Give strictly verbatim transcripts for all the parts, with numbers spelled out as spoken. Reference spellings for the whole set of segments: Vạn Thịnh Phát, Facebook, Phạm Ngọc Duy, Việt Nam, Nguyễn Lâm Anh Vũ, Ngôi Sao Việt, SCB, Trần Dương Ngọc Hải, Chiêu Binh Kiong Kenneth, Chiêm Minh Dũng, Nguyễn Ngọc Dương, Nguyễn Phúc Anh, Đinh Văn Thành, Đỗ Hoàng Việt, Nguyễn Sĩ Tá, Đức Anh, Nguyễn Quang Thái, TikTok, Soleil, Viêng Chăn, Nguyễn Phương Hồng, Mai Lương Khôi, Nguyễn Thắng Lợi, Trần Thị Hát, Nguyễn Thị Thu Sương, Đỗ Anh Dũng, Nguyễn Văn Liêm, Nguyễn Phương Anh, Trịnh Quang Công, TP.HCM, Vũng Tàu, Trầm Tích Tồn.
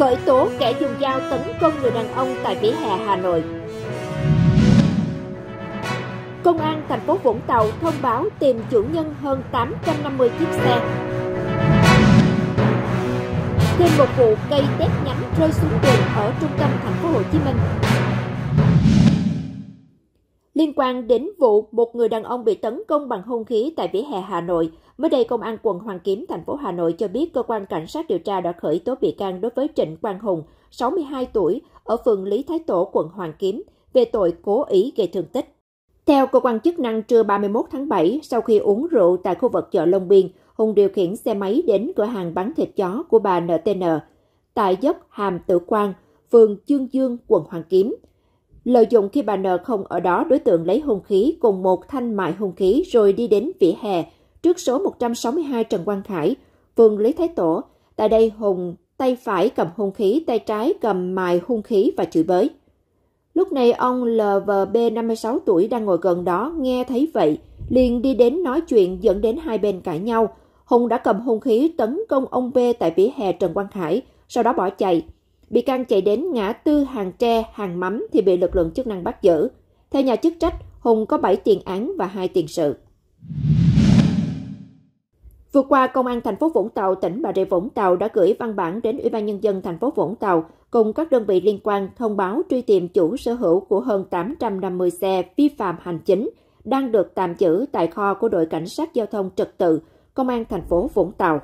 khởi tố kẻ dùng dao tấn công người đàn ông tại vỉa hè Hà Nội. Công an thành phố Vũng Tàu thông báo tìm chủ nhân hơn tám trăm năm mươi chiếc xe. Thêm một vụ cây tét nhánh rơi xuống đường ở trung tâm thành phố Hồ Chí Minh. Liên quan đến vụ một người đàn ông bị tấn công bằng hung khí tại vỉa hè Hà Nội, mới đây Công an quận Hoàn Kiếm, thành phố Hà Nội cho biết cơ quan cảnh sát điều tra đã khởi tố bị can đối với Trịnh Quang Hùng, sáu mươi hai tuổi, ở phường Lý Thái Tổ, quận Hoàn Kiếm, về tội cố ý gây thương tích. Theo cơ quan chức năng, trưa ba mươi mốt tháng bảy, sau khi uống rượu tại khu vực chợ Long Biên, Hùng điều khiển xe máy đến cửa hàng bán thịt chó của bà en tê en tại dốc Hàm Tử Quang, phường Chương Dương, quận Hoàn Kiếm. Lợi dụng khi bà N không ở đó, đối tượng lấy hung khí cùng một thanh mại hung khí rồi đi đến vỉa hè trước số một trăm sáu mươi hai Trần Quang Khải, phường Lý Thái Tổ. Tại đây, Hùng tay phải cầm hung khí, tay trái cầm mại hung khí và chửi bới. Lúc này, ông lờ vê bê năm mươi sáu tuổi đang ngồi gần đó, nghe thấy vậy, liền đi đến nói chuyện dẫn đến hai bên cãi nhau. Hùng đã cầm hung khí tấn công ông B tại vỉa hè Trần Quang Khải, sau đó bỏ chạy. Bị can chạy đến ngã tư Hàng Tre, Hàng Mắm thì bị lực lượng chức năng bắt giữ. Theo nhà chức trách, Hùng có bảy tiền án và hai tiền sự. Vừa qua, Công an thành phố Vũng Tàu, tỉnh Bà Rịa Vũng Tàu đã gửi văn bản đến Ủy ban Nhân dân thành phố Vũng Tàu cùng các đơn vị liên quan thông báo truy tìm chủ sở hữu của hơn tám trăm năm mươi xe vi phạm hành chính đang được tạm giữ tại kho của đội cảnh sát giao thông trật tự, Công an thành phố Vũng Tàu.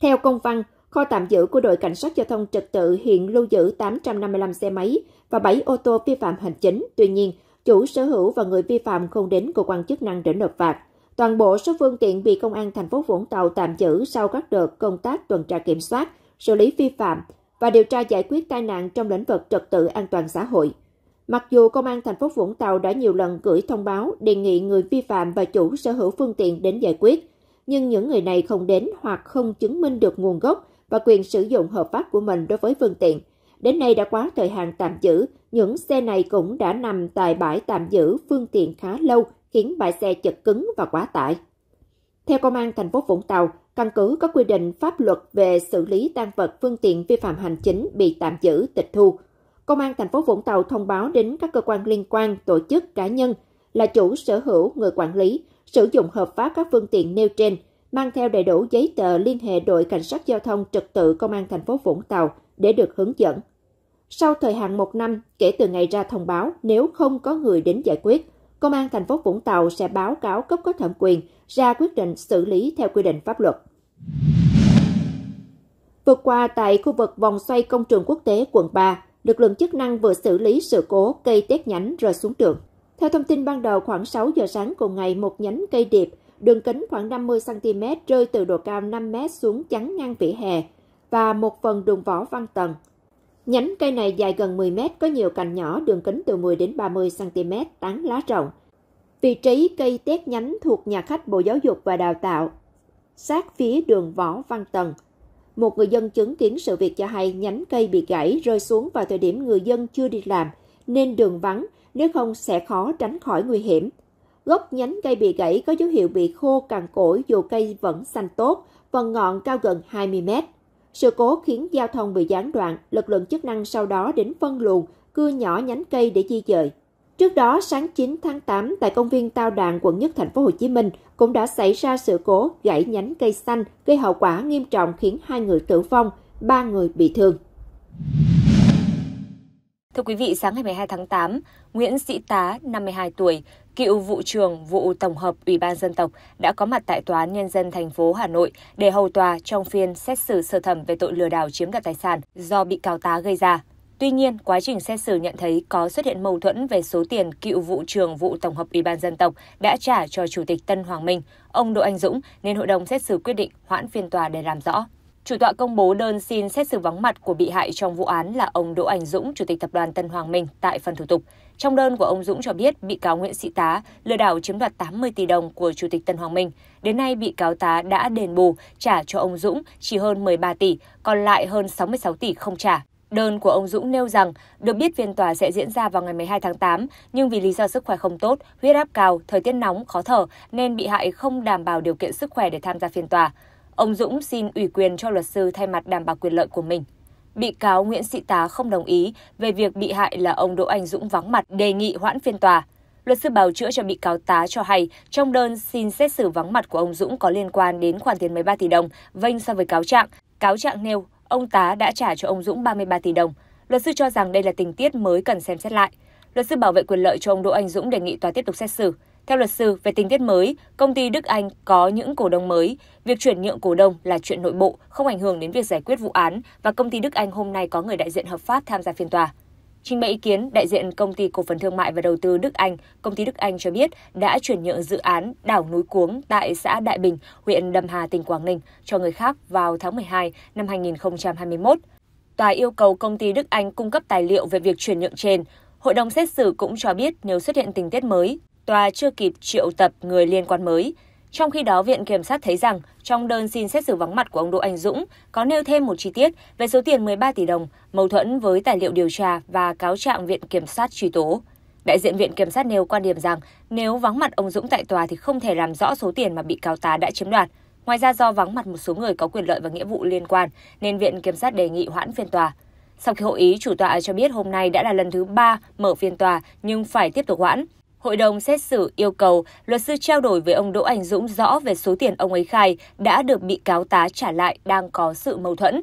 Theo công văn, kho tạm giữ của đội cảnh sát giao thông trật tự hiện lưu giữ tám trăm năm mươi lăm xe máy và bảy ô tô vi phạm hành chính. Tuy nhiên, chủ sở hữu và người vi phạm không đến cơ quan chức năng để nộp phạt. Toàn bộ số phương tiện bị Công an thành phố Vũng Tàu tạm giữ sau các đợt công tác tuần tra kiểm soát, xử lý vi phạm và điều tra giải quyết tai nạn trong lĩnh vực trật tự an toàn xã hội. Mặc dù Công an thành phố Vũng Tàu đã nhiều lần gửi thông báo đề nghị người vi phạm và chủ sở hữu phương tiện đến giải quyết, nhưng những người này không đến hoặc không chứng minh được nguồn gốc và quyền sử dụng hợp pháp của mình đối với phương tiện. Đến nay đã quá thời hạn tạm giữ, những xe này cũng đã nằm tại bãi tạm giữ phương tiện khá lâu, khiến bãi xe chật cứng và quá tải. Theo Công an thành phố Vũng Tàu, căn cứ các quy định pháp luật về xử lý tang vật phương tiện vi phạm hành chính bị tạm giữ, tịch thu, Công an thành phố Vũng Tàu thông báo đến các cơ quan liên quan, tổ chức, cá nhân là chủ sở hữu, người quản lý, sử dụng hợp pháp các phương tiện nêu trên, mang theo đầy đủ giấy tờ liên hệ đội cảnh sát giao thông trật tự Công an thành phố Vũng Tàu để được hướng dẫn. Sau thời hạn một năm kể từ ngày ra thông báo, nếu không có người đến giải quyết, Công an thành phố Vũng Tàu sẽ báo cáo cấp có thẩm quyền ra quyết định xử lý theo quy định pháp luật. Vừa qua, tại khu vực vòng xoay Công trường Quốc tế quận ba, lực lượng chức năng vừa xử lý sự cố cây tét nhánh rơi xuống đường. Theo thông tin ban đầu, khoảng sáu giờ sáng cùng ngày, một nhánh cây điệp đường kính khoảng năm mươi xăng-ti-mét rơi từ độ cao năm mét xuống chắn ngang vỉa hè và một phần đường Võ Văn Tần. Nhánh cây này dài gần mười mét, có nhiều cành nhỏ, đường kính từ mười đến ba mươi xăng-ti-mét, tán lá rộng. Vị trí cây tét nhánh thuộc nhà khách Bộ Giáo dục và Đào tạo, sát phía đường Võ Văn Tần. Một người dân chứng kiến sự việc cho hay nhánh cây bị gãy rơi xuống vào thời điểm người dân chưa đi làm nên đường vắng, nếu không sẽ khó tránh khỏi nguy hiểm. Gốc nhánh cây bị gãy có dấu hiệu bị khô cằn cỗi dù cây vẫn xanh tốt, phần ngọn cao gần hai mươi mét. Sự cố khiến giao thông bị gián đoạn, lực lượng chức năng sau đó đến phân luồng, cưa nhỏ nhánh cây để di dời. Trước đó, sáng chín tháng tám, tại công viên Tao Đàn, quận Nhất, thành phố Hồ Chí Minh cũng đã xảy ra sự cố gãy nhánh cây xanh gây hậu quả nghiêm trọng khiến hai người tử vong, ba người bị thương. Thưa quý vị, sáng ngày mười hai tháng tám, Nguyễn Sĩ Tá, năm mươi hai tuổi, cựu vụ trưởng vụ tổng hợp Ủy ban Dân tộc đã có mặt tại Tòa án Nhân dân thành phố Hà Nội để hầu tòa trong phiên xét xử sơ thẩm về tội lừa đảo chiếm đoạt tài sản do bị cáo Tá gây ra. Tuy nhiên, quá trình xét xử nhận thấy có xuất hiện mâu thuẫn về số tiền cựu vụ trưởng vụ tổng hợp Ủy ban Dân tộc đã trả cho Chủ tịch Tân Hoàng Minh, ông Đỗ Anh Dũng, nên hội đồng xét xử quyết định hoãn phiên tòa để làm rõ. Chủ tọa công bố đơn xin xét xử vắng mặt của bị hại trong vụ án là ông Đỗ Anh Dũng, Chủ tịch Tập đoàn Tân Hoàng Minh, tại phần thủ tục. Trong đơn của ông Dũng cho biết bị cáo Nguyễn Sĩ Tá lừa đảo chiếm đoạt tám mươi tỷ đồng của Chủ tịch Tân Hoàng Minh. Đến nay, bị cáo Tá đã đền bù trả cho ông Dũng chỉ hơn mười ba tỷ, còn lại hơn sáu mươi sáu tỷ không trả. Đơn của ông Dũng nêu rằng, được biết phiên tòa sẽ diễn ra vào ngày mười hai tháng tám, nhưng vì lý do sức khỏe không tốt, huyết áp cao, thời tiết nóng, khó thở, nên bị hại không đảm bảo điều kiện sức khỏe để tham gia phiên tòa. Ông Dũng xin ủy quyền cho luật sư thay mặt đảm bảo quyền lợi của mình. bị cáo Nguyễn Sĩ Tá không đồng ý về việc bị hại là ông Đỗ Anh Dũng vắng mặt đề nghị hoãn phiên tòa. Luật sư bào chữa cho bị cáo Tá cho hay, trong đơn xin xét xử vắng mặt của ông Dũng có liên quan đến khoản tiền mười ba tỷ đồng, vênh so với cáo trạng. Cáo trạng nêu, ông Tá đã trả cho ông Dũng ba mươi ba tỷ đồng. Luật sư cho rằng đây là tình tiết mới cần xem xét lại. Luật sư bảo vệ quyền lợi cho ông Đỗ Anh Dũng đề nghị tòa tiếp tục xét xử. Theo luật sư, về tình tiết mới, công ty Đức Anh có những cổ đông mới. Việc chuyển nhượng cổ đông là chuyện nội bộ, không ảnh hưởng đến việc giải quyết vụ án và công ty Đức Anh hôm nay có người đại diện hợp pháp tham gia phiên tòa. Trình bày ý kiến, đại diện Công ty Cổ phần Thương mại và Đầu tư Đức Anh, công ty Đức Anh cho biết đã chuyển nhượng dự án đảo núi Cuống tại xã Đại Bình, huyện Đầm Hà, tỉnh Quảng Ninh cho người khác vào tháng mười hai năm hai nghìn không trăm hai mươi mốt. Tòa yêu cầu công ty Đức Anh cung cấp tài liệu về việc chuyển nhượng trên. Hội đồng xét xử cũng cho biết nếu xuất hiện tình tiết mới, tòa chưa kịp triệu tập người liên quan mới. Trong khi đó, Viện Kiểm sát thấy rằng trong đơn xin xét xử vắng mặt của ông Đỗ Anh Dũng có nêu thêm một chi tiết về số tiền mười ba tỷ đồng, mâu thuẫn với tài liệu điều tra và cáo trạng Viện Kiểm sát truy tố. Đại diện Viện Kiểm sát nêu quan điểm rằng nếu vắng mặt ông Dũng tại tòa thì không thể làm rõ số tiền mà bị cáo Tá đã chiếm đoạt. Ngoài ra, do vắng mặt một số người có quyền lợi và nghĩa vụ liên quan nên Viện Kiểm sát đề nghị hoãn phiên tòa. Sau khi hội ý, chủ tọa cho biết hôm nay đã là lần thứ ba mở phiên tòa nhưng phải tiếp tục hoãn. Hội đồng xét xử yêu cầu luật sư trao đổi với ông Đỗ Anh Dũng rõ về số tiền ông ấy khai đã được bị cáo Tá trả lại đang có sự mâu thuẫn.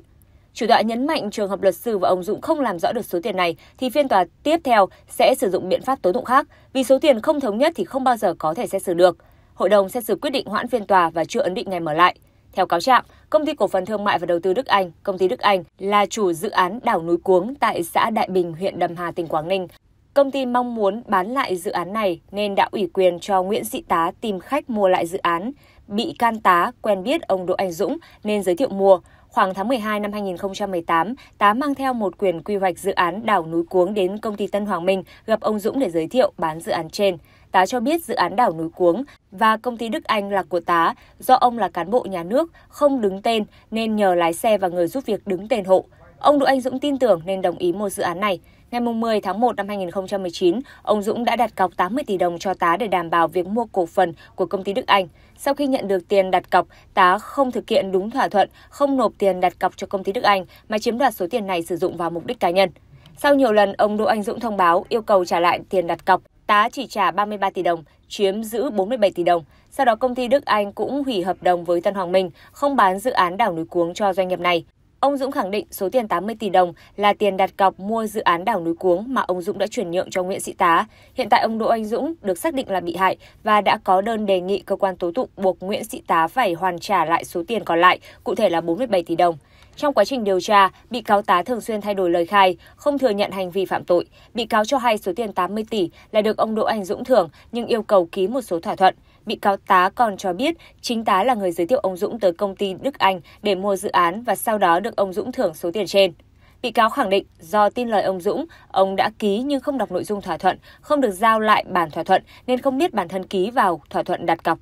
Chủ tọa nhấn mạnh trường hợp luật sư và ông Dũng không làm rõ được số tiền này thì phiên tòa tiếp theo sẽ sử dụng biện pháp tố tụng khác, vì số tiền không thống nhất thì không bao giờ có thể xét xử được. Hội đồng xét xử quyết định hoãn phiên tòa và chưa ấn định ngày mở lại. Theo cáo trạng, Công ty Cổ phần Thương mại và Đầu tư Đức Anh, công ty Đức Anh là chủ dự án đảo núi Cuống tại xã Đại Bình, huyện Đầm Hà, tỉnh Quảng Ninh. Công ty mong muốn bán lại dự án này nên đã ủy quyền cho Nguyễn Sĩ Tá tìm khách mua lại dự án. Bị can Tá quen biết ông Đỗ Anh Dũng nên giới thiệu mua. Khoảng tháng mười hai năm hai nghìn không trăm mười tám, Tá mang theo một quyền quy hoạch dự án đảo núi Cuống đến công ty Tân Hoàng Minh gặp ông Dũng để giới thiệu bán dự án trên. Tá cho biết dự án đảo núi Cuống và công ty Đức Anh là của Tá, do ông là cán bộ nhà nước, không đứng tên nên nhờ lái xe và người giúp việc đứng tên hộ. Ông Đỗ Anh Dũng tin tưởng nên đồng ý mua dự án này. Ngày mười tháng một năm hai nghìn không trăm mười chín, ông Dũng đã đặt cọc tám mươi tỷ đồng cho Tá để đảm bảo việc mua cổ phần của công ty Đức Anh. Sau khi nhận được tiền đặt cọc, Tá không thực hiện đúng thỏa thuận, không nộp tiền đặt cọc cho công ty Đức Anh mà chiếm đoạt số tiền này sử dụng vào mục đích cá nhân. Sau nhiều lần, ông Đỗ Anh Dũng thông báo yêu cầu trả lại tiền đặt cọc. Tá chỉ trả ba mươi ba tỷ đồng, chiếm giữ bốn mươi bảy tỷ đồng. Sau đó, công ty Đức Anh cũng hủy hợp đồng với Tân Hoàng Minh, không bán dự án đảo núi Cuống cho doanh nghiệp này. Ông Dũng khẳng định số tiền tám mươi tỷ đồng là tiền đặt cọc mua dự án đảo núi Cuống mà ông Dũng đã chuyển nhượng cho Nguyễn Sĩ Tá. Hiện tại ông Đỗ Anh Dũng được xác định là bị hại và đã có đơn đề nghị cơ quan tố tụng buộc Nguyễn Sĩ Tá phải hoàn trả lại số tiền còn lại, cụ thể là bốn mươi bảy tỷ đồng. Trong quá trình điều tra, bị cáo Tá thường xuyên thay đổi lời khai, không thừa nhận hành vi phạm tội. Bị cáo cho hay số tiền tám mươi tỷ là được ông Đỗ Anh Dũng thưởng nhưng yêu cầu ký một số thỏa thuận. Bị cáo Tá còn cho biết chính Tá là người giới thiệu ông Dũng tới công ty Đức Anh để mua dự án và sau đó được ông Dũng thưởng số tiền trên. Bị cáo khẳng định do tin lời ông Dũng, ông đã ký nhưng không đọc nội dung thỏa thuận, không được giao lại bản thỏa thuận nên không biết bản thân ký vào thỏa thuận đặt cọc.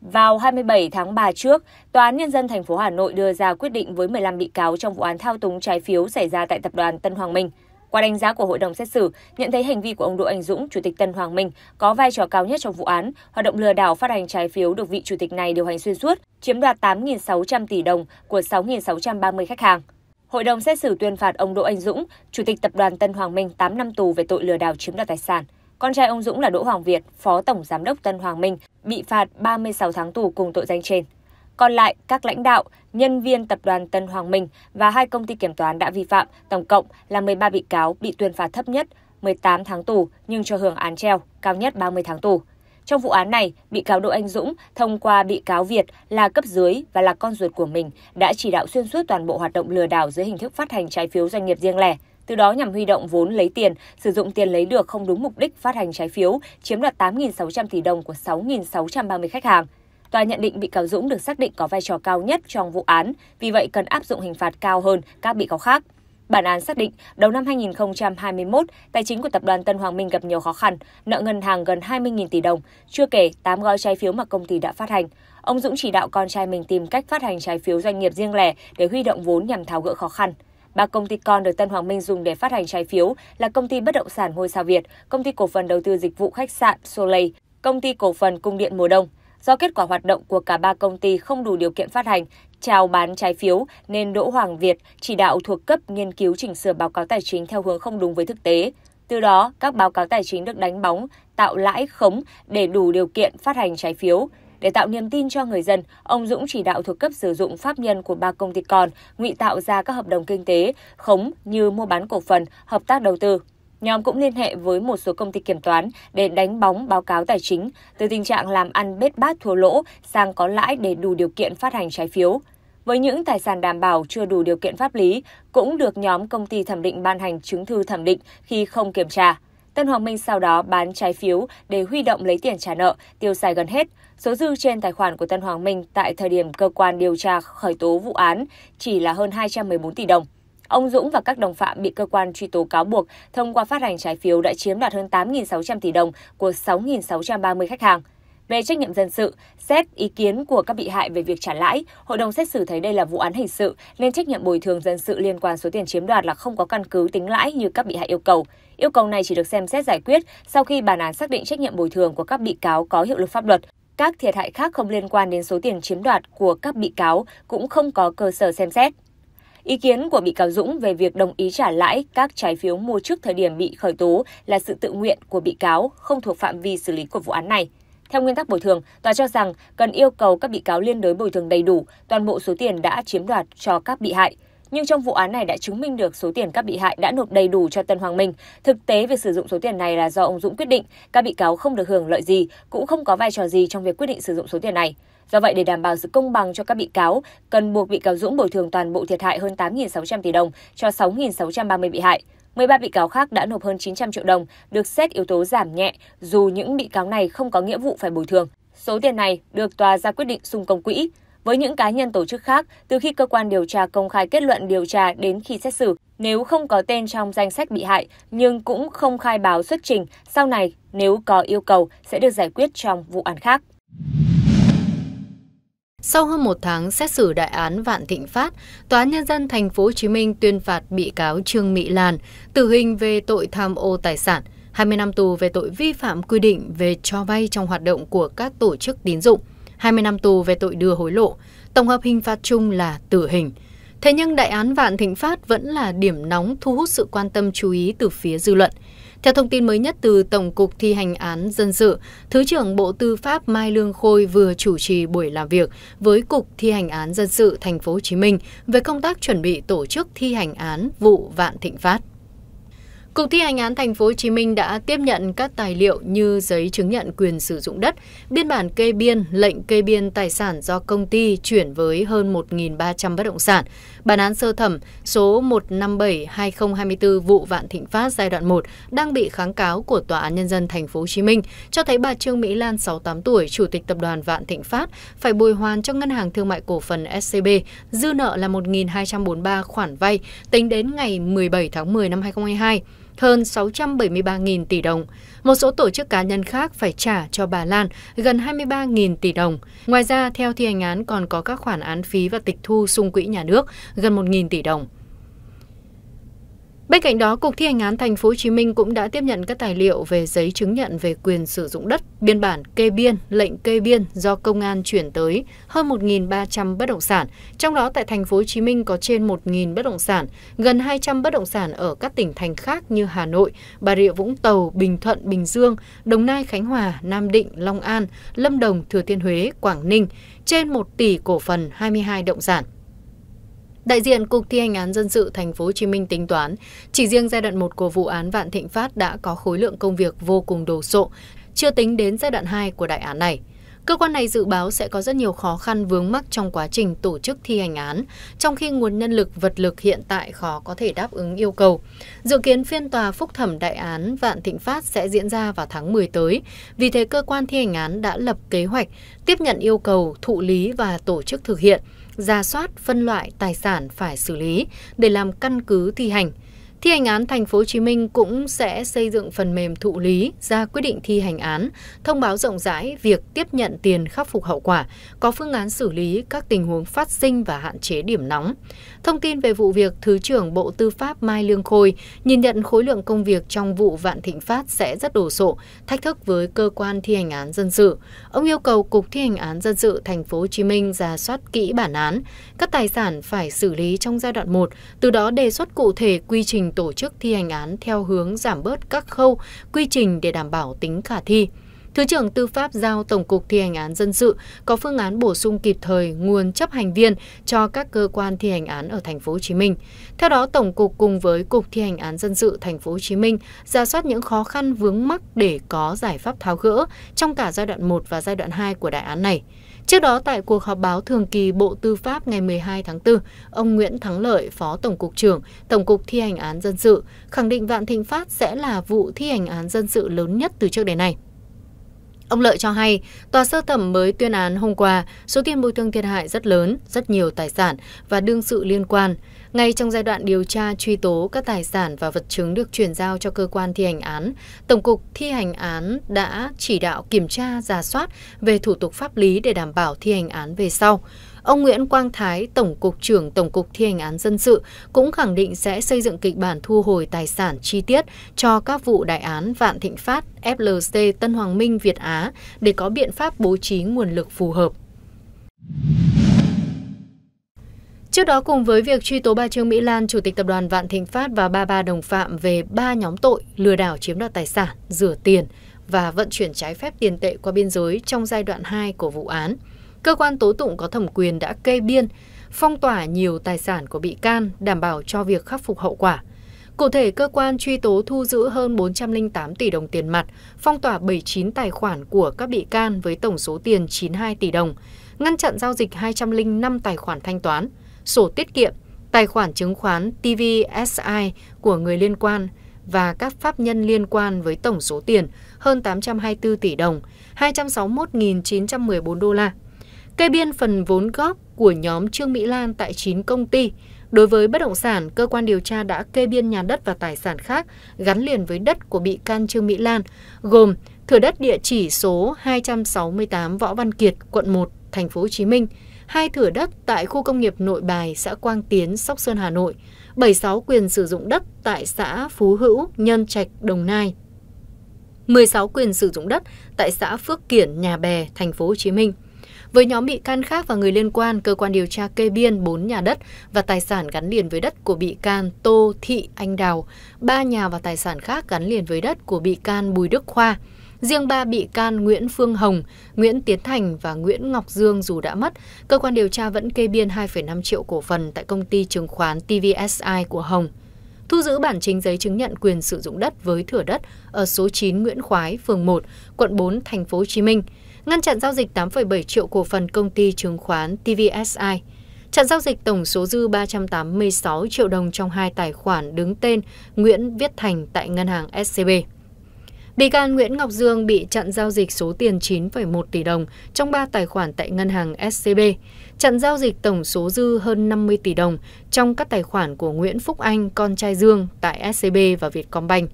Vào hai mươi bảy tháng ba trước, Tòa án Nhân dân thành phố Hà Nội đưa ra quyết định với mười lăm bị cáo trong vụ án thao túng trái phiếu xảy ra tại Tập đoàn Tân Hoàng Minh. Qua đánh giá của hội đồng xét xử, nhận thấy hành vi của ông Đỗ Anh Dũng, Chủ tịch Tân Hoàng Minh, có vai trò cao nhất trong vụ án. Hoạt động lừa đảo phát hành trái phiếu được vị chủ tịch này điều hành xuyên suốt, chiếm đoạt tám nghìn sáu trăm tỷ đồng của sáu nghìn sáu trăm ba mươi khách hàng. Hội đồng xét xử tuyên phạt ông Đỗ Anh Dũng, Chủ tịch Tập đoàn Tân Hoàng Minh tám năm tù về tội lừa đảo chiếm đoạt tài sản. Con trai ông Dũng là Đỗ Hoàng Việt, Phó Tổng Giám đốc Tân Hoàng Minh, bị phạt ba mươi sáu tháng tù cùng tội danh trên. Còn lại, các lãnh đạo, nhân viên Tập đoàn Tân Hoàng Minh và hai công ty kiểm toán đã vi phạm, tổng cộng là mười ba bị cáo bị tuyên phạt thấp nhất mười tám tháng tù nhưng cho hưởng án treo, cao nhất ba mươi tháng tù. Trong vụ án này, bị cáo Đỗ Anh Dũng thông qua bị cáo Việt là cấp dưới và là con ruột của mình đã chỉ đạo xuyên suốt toàn bộ hoạt động lừa đảo dưới hình thức phát hành trái phiếu doanh nghiệp riêng lẻ. Từ đó nhằm huy động vốn lấy tiền, sử dụng tiền lấy được không đúng mục đích phát hành trái phiếu, chiếm đoạt tám nghìn sáu trăm tỷ đồng của sáu nghìn sáu trăm ba mươi khách hàng. Tòa nhận định bị cáo Dũng được xác định có vai trò cao nhất trong vụ án, vì vậy cần áp dụng hình phạt cao hơn các bị cáo khác. Bản án xác định, đầu năm hai nghìn không trăm hai mươi mốt, tài chính của Tập đoàn Tân Hoàng Minh gặp nhiều khó khăn, nợ ngân hàng gần hai mươi nghìn tỷ đồng, chưa kể tám gói trái phiếu mà công ty đã phát hành. Ông Dũng chỉ đạo con trai mình tìm cách phát hành trái phiếu doanh nghiệp riêng lẻ để huy động vốn nhằm tháo gỡ khó khăn. Ba công ty con được Tân Hoàng Minh dùng để phát hành trái phiếu là công ty bất động sản Ngôi Sao Việt, công ty cổ phần đầu tư dịch vụ khách sạn Soleil, công ty cổ phần cung điện Mùa Đông. Do kết quả hoạt động của cả ba công ty không đủ điều kiện phát hành, chào bán trái phiếu nên Đỗ Hoàng Việt chỉ đạo thuộc cấp nghiên cứu chỉnh sửa báo cáo tài chính theo hướng không đúng với thực tế. Từ đó, các báo cáo tài chính được đánh bóng, tạo lãi khống để đủ điều kiện phát hành trái phiếu. Để tạo niềm tin cho người dân, ông Dũng chỉ đạo thuộc cấp sử dụng pháp nhân của ba công ty con, ngụy tạo ra các hợp đồng kinh tế khống như mua bán cổ phần, hợp tác đầu tư. Nhóm cũng liên hệ với một số công ty kiểm toán để đánh bóng báo cáo tài chính, từ tình trạng làm ăn bết bát thua lỗ sang có lãi để đủ điều kiện phát hành trái phiếu. Với những tài sản đảm bảo chưa đủ điều kiện pháp lý, cũng được nhóm công ty thẩm định ban hành chứng thư thẩm định khi không kiểm tra. Tân Hoàng Minh sau đó bán trái phiếu để huy động lấy tiền trả nợ, tiêu xài gần hết. Số dư trên tài khoản của Tân Hoàng Minh tại thời điểm cơ quan điều tra khởi tố vụ án chỉ là hơn hai trăm mười bốn tỷ đồng. Ông Dũng và các đồng phạm bị cơ quan truy tố cáo buộc thông qua phát hành trái phiếu đã chiếm đoạt hơn tám nghìn sáu trăm tỷ đồng của sáu nghìn sáu trăm ba mươi khách hàng. Về trách nhiệm dân sự, xét ý kiến của các bị hại về việc trả lãi, hội đồng xét xử thấy đây là vụ án hình sự nên trách nhiệm bồi thường dân sự liên quan số tiền chiếm đoạt là không có căn cứ tính lãi như các bị hại yêu cầu. Yêu cầu này chỉ được xem xét giải quyết sau khi bản án xác định trách nhiệm bồi thường của các bị cáo có hiệu lực pháp luật. Các thiệt hại khác không liên quan đến số tiền chiếm đoạt của các bị cáo cũng không có cơ sở xem xét. Ý kiến của bị cáo Dũng về việc đồng ý trả lãi các trái phiếu mua trước thời điểm bị khởi tố là sự tự nguyện của bị cáo, không thuộc phạm vi xử lý của vụ án này. Theo nguyên tắc bồi thường, tòa cho rằng cần yêu cầu các bị cáo liên đới bồi thường đầy đủ toàn bộ số tiền đã chiếm đoạt cho các bị hại. Nhưng trong vụ án này đã chứng minh được số tiền các bị hại đã nộp đầy đủ cho Tân Hoàng Minh. Thực tế, việc sử dụng số tiền này là do ông Dũng quyết định, các bị cáo không được hưởng lợi gì, cũng không có vai trò gì trong việc quyết định sử dụng số tiền này. Do vậy, để đảm bảo sự công bằng cho các bị cáo, cần buộc bị cáo Dũng bồi thường toàn bộ thiệt hại hơn tám nghìn sáu trăm tỷ đồng cho sáu nghìn sáu trăm ba mươi bị hại. mười ba bị cáo khác đã nộp hơn chín trăm triệu đồng, được xét yếu tố giảm nhẹ, dù những bị cáo này không có nghĩa vụ phải bồi thường. Số tiền này được tòa ra quyết định sung công quỹ. Với những cá nhân tổ chức khác, từ khi cơ quan điều tra công khai kết luận điều tra đến khi xét xử, nếu không có tên trong danh sách bị hại nhưng cũng không khai báo xuất trình, sau này nếu có yêu cầu sẽ được giải quyết trong vụ án khác. Sau hơn một tháng xét xử đại án Vạn Thịnh Phát, Tòa Nhân dân thành phố Hồ Chí Minh tuyên phạt bị cáo Trương Mỹ Lan tử hình về tội tham ô tài sản, hai mươi năm tù về tội vi phạm quy định về cho vay trong hoạt động của các tổ chức tín dụng, hai mươi năm tù về tội đưa hối lộ, tổng hợp hình phạt chung là tử hình. Thế nhưng đại án Vạn Thịnh Phát vẫn là điểm nóng thu hút sự quan tâm chú ý từ phía dư luận. Theo thông tin mới nhất từ Tổng cục Thi hành án dân sự, Thứ trưởng Bộ Tư pháp Mai Lương Khôi vừa chủ trì buổi làm việc với Cục Thi hành án dân sự thành phố Hồ Chí Minh về công tác chuẩn bị tổ chức thi hành án vụ Vạn Thịnh Phát. Cục Thi hành án thành phố Hồ Chí Minh đã tiếp nhận các tài liệu như giấy chứng nhận quyền sử dụng đất, biên bản kê biên, lệnh kê biên tài sản do công ty chuyển với hơn một nghìn ba trăm bất động sản, bản án sơ thẩm số một trăm năm mươi bảy trên hai nghìn không trăm hai mươi tư vụ Vạn Thịnh Phát giai đoạn một đang bị kháng cáo của Tòa án Nhân dân thành phố Hồ Chí Minh cho thấy bà Trương Mỹ Lan, sáu mươi tám tuổi, chủ tịch tập đoàn Vạn Thịnh Phát, phải bồi hoàn cho Ngân hàng Thương mại Cổ phần S C B dư nợ là một nghìn hai trăm bốn mươi ba khoản vay tính đến ngày mười bảy tháng mười năm hai nghìn không trăm hai mươi hai. Hơn sáu trăm bảy mươi ba nghìn tỷ đồng. Một số tổ chức cá nhân khác phải trả cho bà Lan gần hai mươi ba nghìn tỷ đồng. Ngoài ra, theo thi hành án còn có các khoản án phí và tịch thu sung quỹ nhà nước gần một nghìn tỷ đồng. Bên cạnh đó, Cục Thi hành án thành phố Hồ Chí Minh cũng đã tiếp nhận các tài liệu về giấy chứng nhận về quyền sử dụng đất, biên bản kê biên, lệnh kê biên do công an chuyển tới hơn một nghìn ba trăm bất động sản, trong đó tại thành phố Hồ Chí Minh có trên một nghìn bất động sản, gần hai trăm bất động sản ở các tỉnh thành khác như Hà Nội, Bà Rịa Vũng Tàu, Bình Thuận, Bình Dương, Đồng Nai, Khánh Hòa, Nam Định, Long An, Lâm Đồng, Thừa Thiên Huế, Quảng Ninh, trên một tỷ cổ phần, hai mươi hai động sản. Đại diện Cục Thi hành án dân sự thành phố Hồ Chí Minh tính toán, chỉ riêng giai đoạn một của vụ án Vạn Thịnh Phát đã có khối lượng công việc vô cùng đồ sộ, chưa tính đến giai đoạn hai của đại án này. Cơ quan này dự báo sẽ có rất nhiều khó khăn vướng mắc trong quá trình tổ chức thi hành án, trong khi nguồn nhân lực vật lực hiện tại khó có thể đáp ứng yêu cầu. Dự kiến phiên tòa phúc thẩm đại án Vạn Thịnh Phát sẽ diễn ra vào tháng mười tới, vì thế cơ quan thi hành án đã lập kế hoạch tiếp nhận yêu cầu, thụ lý và tổ chức thực hiện, rà soát, phân loại tài sản phải xử lý để làm căn cứ thi hành. Thi hành án Thành phố Hồ Chí Minh cũng sẽ xây dựng phần mềm thụ lý ra quyết định thi hành án, thông báo rộng rãi việc tiếp nhận tiền khắc phục hậu quả, có phương án xử lý các tình huống phát sinh và hạn chế điểm nóng. Thông tin về vụ việc, Thứ trưởng Bộ Tư pháp Mai Lương Khôi nhìn nhận khối lượng công việc trong vụ Vạn Thịnh Phát sẽ rất đồ sộ, thách thức với cơ quan thi hành án dân sự. Ông yêu cầu Cục Thi hành án dân sự Thành phố Hồ Chí Minh rà soát kỹ bản án, các tài sản phải xử lý trong giai đoạn một, từ đó đề xuất cụ thể quy trình tổ chức thi hành án theo hướng giảm bớt các khâu, quy trình để đảm bảo tính khả thi. Thứ trưởng Tư pháp giao Tổng cục Thi hành án dân sự có phương án bổ sung kịp thời nguồn chấp hành viên cho các cơ quan thi hành án ở Thành phố Hồ Chí Minh. Theo đó, Tổng cục cùng với Cục Thi hành án dân sự Thành phố Hồ Chí Minh rà soát những khó khăn vướng mắc để có giải pháp tháo gỡ trong cả giai đoạn một và giai đoạn hai của đại án này. Trước đó, tại cuộc họp báo thường kỳ Bộ Tư pháp ngày mười hai tháng tư, ông Nguyễn Thắng Lợi, Phó Tổng cục trưởng Tổng cục Thi hành án dân sự, khẳng định Vạn Thịnh Phát sẽ là vụ thi hành án dân sự lớn nhất từ trước đến nay. Ông Lợi cho hay, tòa sơ thẩm mới tuyên án hôm qua, số tiền bồi thường thiệt hại rất lớn, rất nhiều tài sản và đương sự liên quan. Ngay trong giai đoạn điều tra truy tố, các tài sản và vật chứng được chuyển giao cho cơ quan thi hành án, Tổng cục Thi hành án đã chỉ đạo kiểm tra, rà soát về thủ tục pháp lý để đảm bảo thi hành án về sau. Ông Nguyễn Quang Thái, Tổng cục trưởng Tổng cục Thi hành án dân sự, cũng khẳng định sẽ xây dựng kịch bản thu hồi tài sản chi tiết cho các vụ đại án Vạn Thịnh Phát, ép lờ xê, Tân Hoàng Minh, Việt Á để có biện pháp bố trí nguồn lực phù hợp. Trước đó, cùng với việc truy tố bà Trương Mỹ Lan, Chủ tịch Tập đoàn Vạn Thịnh Phát và ba mươi ba đồng phạm về ba nhóm tội lừa đảo chiếm đoạt tài sản, rửa tiền và vận chuyển trái phép tiền tệ qua biên giới trong giai đoạn hai của vụ án, cơ quan tố tụng có thẩm quyền đã kê biên, phong tỏa nhiều tài sản của bị can, đảm bảo cho việc khắc phục hậu quả. Cụ thể, cơ quan truy tố thu giữ hơn bốn trăm linh tám tỷ đồng tiền mặt, phong tỏa bảy mươi chín tài khoản của các bị can với tổng số tiền chín mươi hai tỷ đồng, ngăn chặn giao dịch hai trăm linh năm tài khoản thanh toán, sổ tiết kiệm, tài khoản chứng khoán tê vê ét i của người liên quan và các pháp nhân liên quan với tổng số tiền hơn tám trăm hai mươi tư tỷ đồng, hai trăm sáu mươi mốt nghìn chín trăm mười bốn đô la. Kê biên phần vốn góp của nhóm Trương Mỹ Lan tại chín công ty. Đối với bất động sản, cơ quan điều tra đã kê biên nhà đất và tài sản khác gắn liền với đất của bị can Trương Mỹ Lan, gồm thửa đất địa chỉ số hai trăm sáu mươi tám Võ Văn Kiệt, quận một, Thành phố Hồ Chí Minh, hai thửa đất tại khu công nghiệp Nội Bài, xã Quang Tiến, Sóc Sơn, Hà Nội, bảy mươi sáu quyền sử dụng đất tại xã Phú Hữu, Nhân Trạch, Đồng Nai, mười sáu quyền sử dụng đất tại xã Phước Kiển, Nhà Bè, Thành phố Hồ Chí Minh. Với nhóm bị can khác và người liên quan, cơ quan điều tra kê biên bốn nhà đất và tài sản gắn liền với đất của bị can Tô Thị Anh Đào, ba nhà và tài sản khác gắn liền với đất của bị can Bùi Đức Khoa. Riêng ba bị can Nguyễn Phương Hồng, Nguyễn Tiến Thành và Nguyễn Ngọc Dương dù đã mất, cơ quan điều tra vẫn kê biên hai phẩy năm triệu cổ phần tại công ty chứng khoán tê vê ét i của Hồng. Thu giữ bản chính giấy chứng nhận quyền sử dụng đất với thửa đất ở số chín Nguyễn Khoái, phường một, quận bốn, Thành phố Hồ Chí Minh. Ngăn chặn giao dịch tám phẩy bảy triệu cổ phần công ty chứng khoán tê vê ét i. Chặn giao dịch tổng số dư ba trăm tám mươi sáu triệu đồng trong hai tài khoản đứng tên Nguyễn Viết Thành tại ngân hàng ét xê bê. Bị can Nguyễn Ngọc Dương bị chặn giao dịch số tiền chín phẩy một tỷ đồng trong ba tài khoản tại ngân hàng ét xê bê. Chặn giao dịch tổng số dư hơn năm mươi tỷ đồng trong các tài khoản của Nguyễn Phúc Anh, con trai Dương tại ét xê bê và Vietcombank.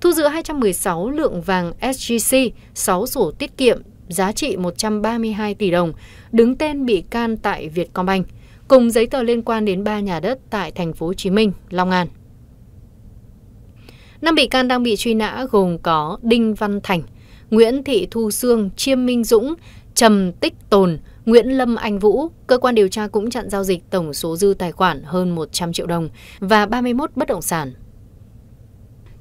Thu giữ hai trăm mười sáu lượng vàng ét giê xê, sáu sổ tiết kiệm, giá trị một trăm ba mươi hai tỷ đồng đứng tên bị can tại Vietcombank cùng giấy tờ liên quan đến ba nhà đất tại Thành phố Hồ Chí Minh, Long An. Năm bị can đang bị truy nã gồm có Đinh Văn Thành, Nguyễn Thị Thu Sương, Chiêm Minh Dũng, Trầm Tích Tồn, Nguyễn Lâm Anh Vũ. Cơ quan điều tra cũng chặn giao dịch tổng số dư tài khoản hơn một trăm triệu đồng và ba mươi mốt bất động sản.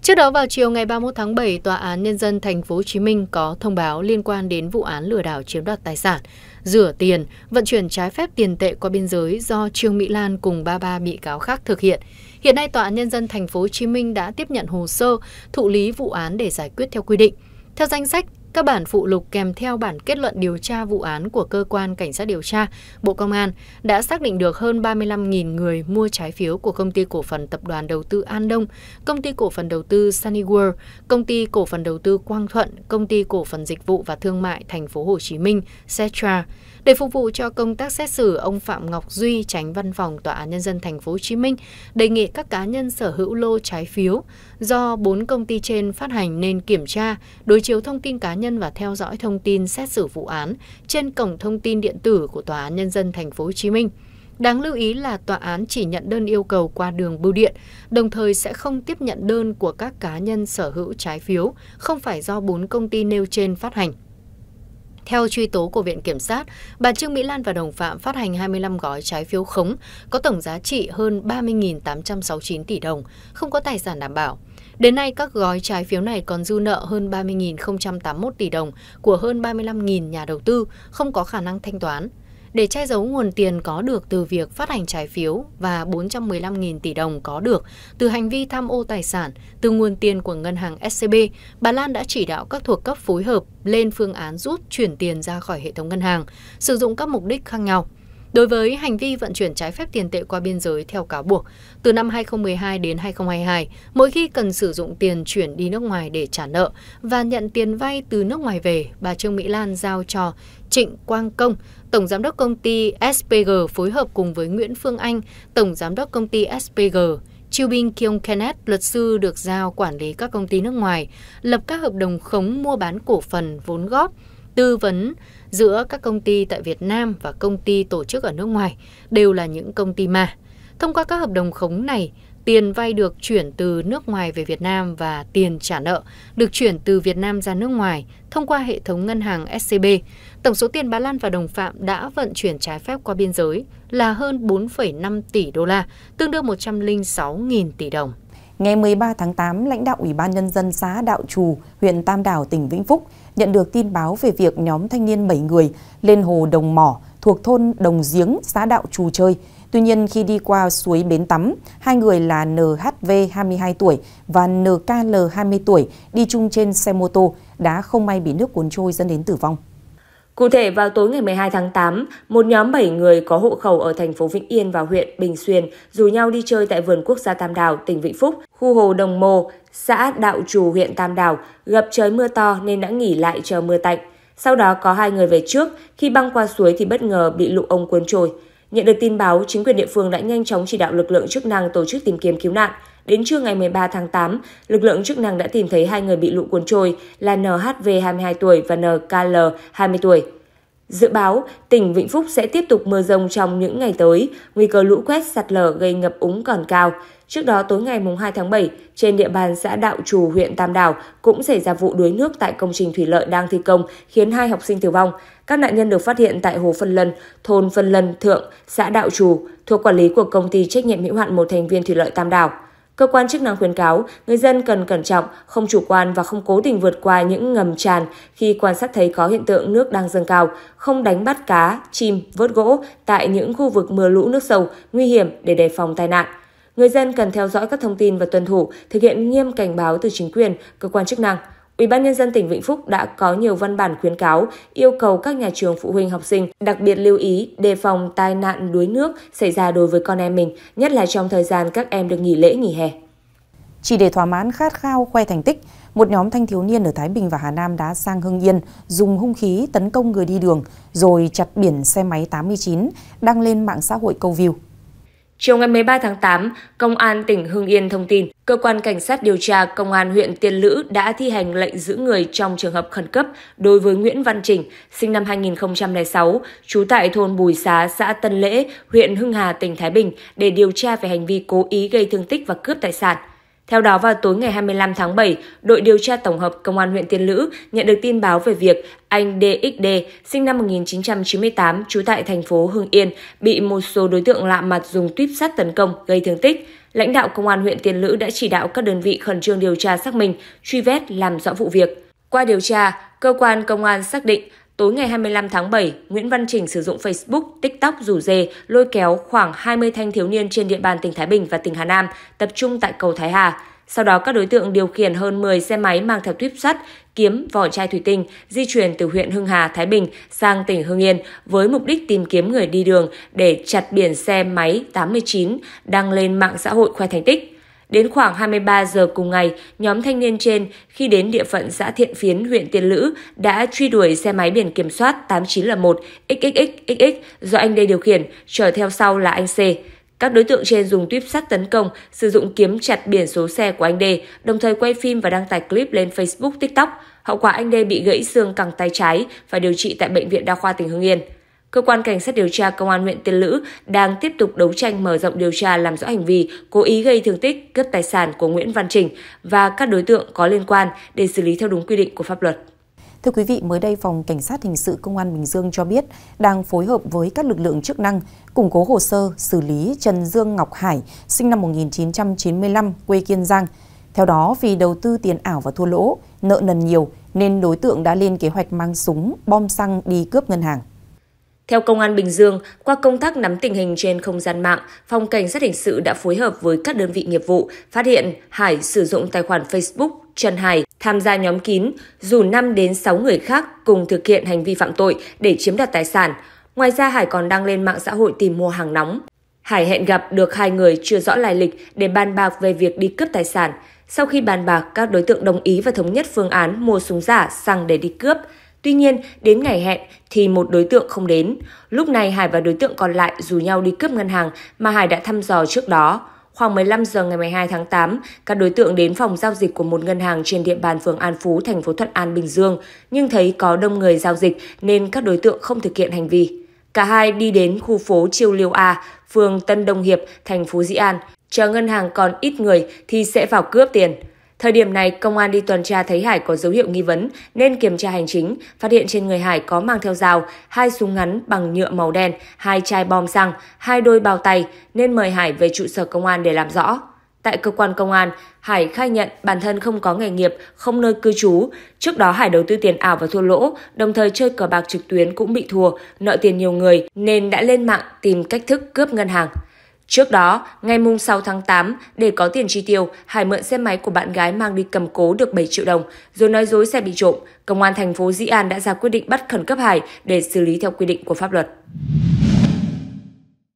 Trước đó, vào chiều ngày ba mươi mốt tháng bảy, Tòa án Nhân dân Thành phố Hồ Chí Minh có thông báo liên quan đến vụ án lừa đảo chiếm đoạt tài sản, rửa tiền, vận chuyển trái phép tiền tệ qua biên giới do Trương Mỹ Lan cùng ba mươi ba bị cáo khác thực hiện. Hiện nay, Tòa án Nhân dân Thành phố Hồ Chí Minh đã tiếp nhận hồ sơ thụ lý vụ án để giải quyết theo quy định. Theo danh sách các bản phụ lục kèm theo bản kết luận điều tra vụ án của Cơ quan Cảnh sát Điều tra Bộ Công an đã xác định được hơn ba mươi lăm nghìn người mua trái phiếu của Công ty Cổ phần Tập đoàn Đầu tư An Đông, Công ty Cổ phần Đầu tư Sunny World, Công ty Cổ phần Đầu tư Quang Thuận, Công ty Cổ phần Dịch vụ và Thương mại Thành phố Hồ Chí Minh, Setra. Để phục vụ cho công tác xét xử, ông Phạm Ngọc Duy, Chánh Văn phòng Tòa án Nhân dân Thành phố Hồ Chí Minh, đề nghị các cá nhân sở hữu lô trái phiếu do bốn công ty trên phát hành nên kiểm tra, đối chiếu thông tin cá nhân và theo dõi thông tin xét xử vụ án trên cổng thông tin điện tử của Tòa án Nhân dân Thành phố Hồ Chí Minh. Đáng lưu ý là tòa án chỉ nhận đơn yêu cầu qua đường bưu điện, đồng thời sẽ không tiếp nhận đơn của các cá nhân sở hữu trái phiếu không phải do bốn công ty nêu trên phát hành. Theo truy tố của Viện Kiểm sát, bà Trương Mỹ Lan và đồng phạm phát hành hai mươi lăm gói trái phiếu khống có tổng giá trị hơn ba mươi nghìn tám trăm sáu mươi chín tỷ đồng, không có tài sản đảm bảo. Đến nay, các gói trái phiếu này còn dư nợ hơn ba mươi nghìn không trăm tám mươi mốt tỷ đồng của hơn ba mươi lăm nghìn nhà đầu tư không có khả năng thanh toán. Để che giấu nguồn tiền có được từ việc phát hành trái phiếu và bốn trăm mười lăm nghìn tỷ đồng có được từ hành vi tham ô tài sản từ nguồn tiền của ngân hàng ét xê bê, bà Lan đã chỉ đạo các thuộc cấp phối hợp lên phương án rút chuyển tiền ra khỏi hệ thống ngân hàng, sử dụng các mục đích khác nhau. Đối với hành vi vận chuyển trái phép tiền tệ qua biên giới theo cáo buộc, từ năm hai nghìn không trăm mười hai đến hai nghìn không trăm hai mươi hai, mỗi khi cần sử dụng tiền chuyển đi nước ngoài để trả nợ và nhận tiền vay từ nước ngoài về, bà Trương Mỹ Lan giao cho Trịnh Quang Công, Tổng Giám đốc Công ty ét pê giê phối hợp cùng với Nguyễn Phương Anh, Tổng Giám đốc Công ty ét pê giê, Chiêu Binh Kiong Kenneth, luật sư được giao quản lý các công ty nước ngoài, lập các hợp đồng khống mua bán cổ phần vốn góp, tư vấn giữa các công ty tại Việt Nam và công ty tổ chức ở nước ngoài, đều là những công ty ma. Thông qua các hợp đồng khống này, tiền vay được chuyển từ nước ngoài về Việt Nam và tiền trả nợ được chuyển từ Việt Nam ra nước ngoài thông qua hệ thống ngân hàng ét xê bê. Tổng số tiền bà Lan và đồng phạm đã vận chuyển trái phép qua biên giới là hơn bốn phẩy năm tỷ đô la, tương đương một trăm lẻ sáu nghìn tỷ đồng. Ngày mười ba tháng tám, lãnh đạo Ủy ban Nhân dân xã Đạo Trù, huyện Tam Đảo, tỉnh Vĩnh Phúc nhận được tin báo về việc nhóm thanh niên bảy người lên hồ Đồng Mỏ thuộc thôn Đồng Giếng, xã Đạo Trù chơi. Tuy nhiên, khi đi qua suối Bến Tắm, hai người là en hát vê hai mươi hai tuổi và en ca lờ hai mươi tuổi đi chung trên xe mô tô đã không may bị nước cuốn trôi dẫn đến tử vong. Cụ thể, vào tối ngày mười hai tháng tám, một nhóm bảy người có hộ khẩu ở thành phố Vĩnh Yên và huyện Bình Xuyên rủ nhau đi chơi tại vườn quốc gia Tam Đảo, tỉnh Vĩnh Phúc, khu hồ Đồng Mồ, xã Đạo Trù, huyện Tam Đảo. Gặp trời mưa to nên đã nghỉ lại chờ mưa tạnh. Sau đó có hai người về trước, khi băng qua suối thì bất ngờ bị lũ ống cuốn trôi. Nhận được tin báo, chính quyền địa phương đã nhanh chóng chỉ đạo lực lượng chức năng tổ chức tìm kiếm cứu nạn. Đến trưa ngày mười ba tháng tám, lực lượng chức năng đã tìm thấy hai người bị lũ cuốn trôi là en hát vê hai mươi hai tuổi và en ca lờ hai mươi tuổi. Dự báo, tỉnh Vĩnh Phúc sẽ tiếp tục mưa rông trong những ngày tới, nguy cơ lũ quét sạt lở gây ngập úng còn cao. Trước đó, tối ngày hai tháng bảy, trên địa bàn xã Đạo Trù, huyện Tam Đảo cũng xảy ra vụ đuối nước tại công trình thủy lợi đang thi công, khiến hai học sinh tử vong. Các nạn nhân được phát hiện tại hồ Phân Lân, thôn Phân Lân Thượng, xã Đạo Trù, thuộc quản lý của Công ty trách nhiệm hữu hạn một thành viên thủy lợi Tam Đảo. Cơ quan chức năng khuyến cáo, người dân cần cẩn trọng, không chủ quan và không cố tình vượt qua những ngầm tràn khi quan sát thấy có hiện tượng nước đang dâng cao, không đánh bắt cá, chim, vớt gỗ tại những khu vực mưa lũ nước sâu, nguy hiểm để đề phòng tai nạn. Người dân cần theo dõi các thông tin và tuân thủ, thực hiện nghiêm cảnh báo từ chính quyền, cơ quan chức năng. Ủy ban Nhân dân tỉnh Vĩnh Phúc đã có nhiều văn bản khuyến cáo, yêu cầu các nhà trường, phụ huynh, học sinh đặc biệt lưu ý đề phòng tai nạn đuối nước xảy ra đối với con em mình, nhất là trong thời gian các em được nghỉ lễ, nghỉ hè. Chỉ để thỏa mãn khát khao khoe thành tích, một nhóm thanh thiếu niên ở Thái Bình và Hà Nam đã sang Hưng Yên dùng hung khí tấn công người đi đường rồi chặt biển xe máy tám mươi chín đăng lên mạng xã hội câu view. Chiều ngày mười ba tháng tám, Công an tỉnh Hưng Yên thông tin, Cơ quan Cảnh sát Điều tra Công an huyện Tiên Lữ đã thi hành lệnh giữ người trong trường hợp khẩn cấp đối với Nguyễn Văn Trình, sinh năm hai nghìn không trăm lẻ sáu, trú tại thôn Bùi Xá, xã Tân Lễ, huyện Hưng Hà, tỉnh Thái Bình để điều tra về hành vi cố ý gây thương tích và cướp tài sản. Theo đó, vào tối ngày hai mươi lăm tháng bảy, đội điều tra tổng hợp Công an huyện Tiên Lữ nhận được tin báo về việc anh đê ích đê, sinh năm một nghìn chín trăm chín mươi tám, trú tại thành phố Hưng Yên, bị một số đối tượng lạ mặt dùng tuýp sắt tấn công, gây thương tích. Lãnh đạo Công an huyện Tiên Lữ đã chỉ đạo các đơn vị khẩn trương điều tra xác minh, truy vết, làm rõ vụ việc. Qua điều tra, cơ quan công an xác định, tối ngày hai mươi lăm tháng bảy, Nguyễn Văn Trình sử dụng Facebook, TikTok rủ rê, lôi kéo khoảng hai mươi thanh thiếu niên trên địa bàn tỉnh Thái Bình và tỉnh Hà Nam, tập trung tại cầu Thái Hà. Sau đó các đối tượng điều khiển hơn mười xe máy mang theo tuyếp sắt, kiếm, vỏ chai thủy tinh, di chuyển từ huyện Hưng Hà, Thái Bình sang tỉnh Hưng Yên với mục đích tìm kiếm người đi đường để chặt biển xe máy tám mươi chín đăng lên mạng xã hội khoe thành tích. Đến khoảng hai mươi ba giờ cùng ngày, nhóm thanh niên trên khi đến địa phận xã Thiện Phiến, huyện Tiên Lữ đã truy đuổi xe máy biển kiểm soát tám chín L một X X X X X do anh D điều khiển, chở theo sau là anh C. Các đối tượng trên dùng tuyếp sắt tấn công, sử dụng kiếm chặt biển số xe của anh D, đồng thời quay phim và đăng tải clip lên Facebook, TikTok. Hậu quả anh D bị gãy xương cẳng tay trái và điều trị tại Bệnh viện Đa khoa tỉnh Hưng Yên. Cơ quan Cảnh sát điều tra Công an huyện Tiên Lữ đang tiếp tục đấu tranh mở rộng điều tra làm rõ hành vi cố ý gây thương tích, cướp tài sản của Nguyễn Văn Trình và các đối tượng có liên quan để xử lý theo đúng quy định của pháp luật. Thưa quý vị, mới đây Phòng Cảnh sát Hình sự Công an Bình Dương cho biết đang phối hợp với các lực lượng chức năng củng cố hồ sơ xử lý Trần Dương Ngọc Hải, sinh năm một nghìn chín trăm chín mươi lăm, quê Kiên Giang. Theo đó, vì đầu tư tiền ảo và thua lỗ, nợ nần nhiều nên đối tượng đã lên kế hoạch mang súng, bom xăng đi cướp ngân hàng. Theo Công an Bình Dương, qua công tác nắm tình hình trên không gian mạng, Phòng Cảnh sát Hình sự đã phối hợp với các đơn vị nghiệp vụ phát hiện Hải sử dụng tài khoản Facebook Trần Hải tham gia nhóm kín, rủ năm đến sáu người khác cùng thực hiện hành vi phạm tội để chiếm đoạt tài sản. Ngoài ra, Hải còn đăng lên mạng xã hội tìm mua hàng nóng. Hải hẹn gặp được hai người chưa rõ lai lịch để bàn bạc về việc đi cướp tài sản. Sau khi bàn bạc, các đối tượng đồng ý và thống nhất phương án mua súng giả, xăng để đi cướp. Tuy nhiên, đến ngày hẹn thì một đối tượng không đến. Lúc này Hải và đối tượng còn lại rủ nhau đi cướp ngân hàng mà Hải đã thăm dò trước đó. Khoảng mười lăm giờ ngày mười hai tháng tám, các đối tượng đến phòng giao dịch của một ngân hàng trên địa bàn phường An Phú, thành phố Thuận An, Bình Dương, nhưng thấy có đông người giao dịch nên các đối tượng không thực hiện hành vi. Cả hai đi đến khu phố Chiêu Liêu A, phường Tân Đông Hiệp, thành phố Dĩ An, chờ ngân hàng còn ít người thì sẽ vào cướp tiền. Thời điểm này, công an đi tuần tra thấy Hải có dấu hiệu nghi vấn nên kiểm tra hành chính, phát hiện trên người Hải có mang theo dao, hai súng ngắn bằng nhựa màu đen, hai chai bom xăng, hai đôi bao tay nên mời Hải về trụ sở công an để làm rõ. Tại cơ quan công an, Hải khai nhận bản thân không có nghề nghiệp, không nơi cư trú. Trước đó Hải đầu tư tiền ảo và thua lỗ, đồng thời chơi cờ bạc trực tuyến cũng bị thua, nợ tiền nhiều người nên đã lên mạng tìm cách thức cướp ngân hàng. Trước đó, ngày sáu tháng tám, để có tiền chi tiêu, Hải mượn xe máy của bạn gái mang đi cầm cố được bảy triệu đồng, rồi nói dối xe bị trộm. Công an thành phố Dĩ An đã ra quyết định bắt khẩn cấp Hải để xử lý theo quy định của pháp luật.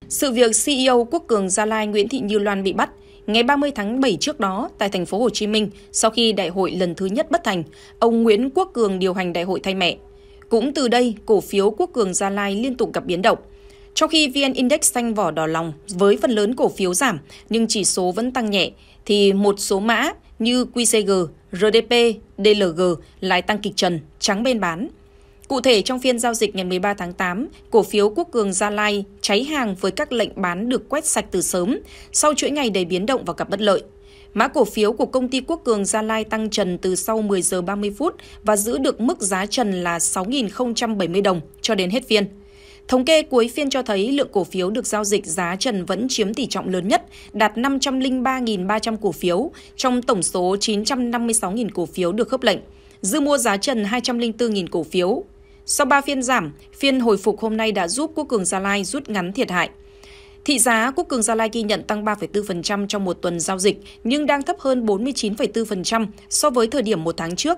Sự việc xê e ô Quốc Cường Gia Lai Nguyễn Thị Như Loan bị bắt ngày ba mươi tháng bảy trước đó tại thành phố Hồ Chí Minh, sau khi đại hội lần thứ nhất bất thành, ông Nguyễn Quốc Cường điều hành đại hội thay mẹ. Cũng từ đây, cổ phiếu Quốc Cường Gia Lai liên tục gặp biến động. Trong khi vê en Index xanh vỏ đỏ lòng với phần lớn cổ phiếu giảm nhưng chỉ số vẫn tăng nhẹ, thì một số mã như quy xê giê, rờ đê pê, đê lờ giê lại tăng kịch trần, trắng bên bán. Cụ thể, trong phiên giao dịch ngày mười ba tháng tám, cổ phiếu Quốc Cường Gia Lai cháy hàng với các lệnh bán được quét sạch từ sớm sau chuỗi ngày đầy biến động và gặp bất lợi. Mã cổ phiếu của công ty Quốc Cường Gia Lai tăng trần từ sau mười giờ ba mươi phút và giữ được mức giá trần là sáu nghìn không trăm bảy mươi đồng cho đến hết phiên. Thống kê cuối phiên cho thấy lượng cổ phiếu được giao dịch giá trần vẫn chiếm tỷ trọng lớn nhất, đạt năm trăm lẻ ba nghìn ba trăm cổ phiếu trong tổng số chín trăm năm mươi sáu nghìn cổ phiếu được khớp lệnh, dư mua giá trần hai trăm lẻ bốn nghìn cổ phiếu. Sau ba phiên giảm, phiên hồi phục hôm nay đã giúp Quốc Cường Gia Lai rút ngắn thiệt hại. Thị giá Quốc Cường Gia Lai ghi nhận tăng ba phẩy bốn phần trăm trong một tuần giao dịch nhưng đang thấp hơn bốn mươi chín phẩy bốn phần trăm so với thời điểm một tháng trước.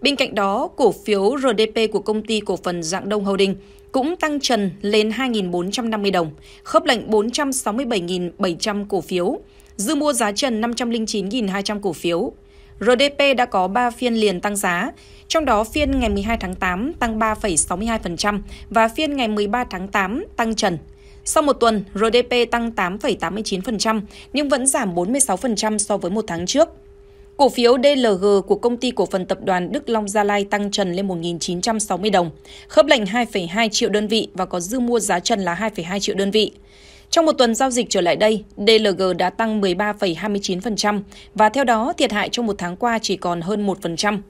Bên cạnh đó, cổ phiếu rờ đê pê của công ty cổ phần Rạng Đông Holding cũng tăng trần lên hai nghìn bốn trăm năm mươi đồng, khớp lệnh bốn trăm sáu mươi bảy nghìn bảy trăm cổ phiếu, dư mua giá trần năm trăm lẻ chín nghìn hai trăm cổ phiếu. rờ đê pê đã có ba phiên liền tăng giá, trong đó phiên ngày mười hai tháng tám tăng ba phẩy sáu mươi hai phần trăm và phiên ngày mười ba tháng tám tăng trần. Sau một tuần, rờ đê pê tăng tám phẩy tám mươi chín phần trăm nhưng vẫn giảm bốn mươi sáu phần trăm so với một tháng trước. Cổ phiếu đê lờ giê của công ty cổ phần tập đoàn Đức Long Gia Lai tăng trần lên một nghìn chín trăm sáu mươi đồng, khớp lệnh hai phẩy hai triệu đơn vị và có dư mua giá trần là hai phẩy hai triệu đơn vị. Trong một tuần giao dịch trở lại đây, đê lờ giê đã tăng mười ba phẩy hai mươi chín phần trăm và theo đó thiệt hại trong một tháng qua chỉ còn hơn một phần trăm.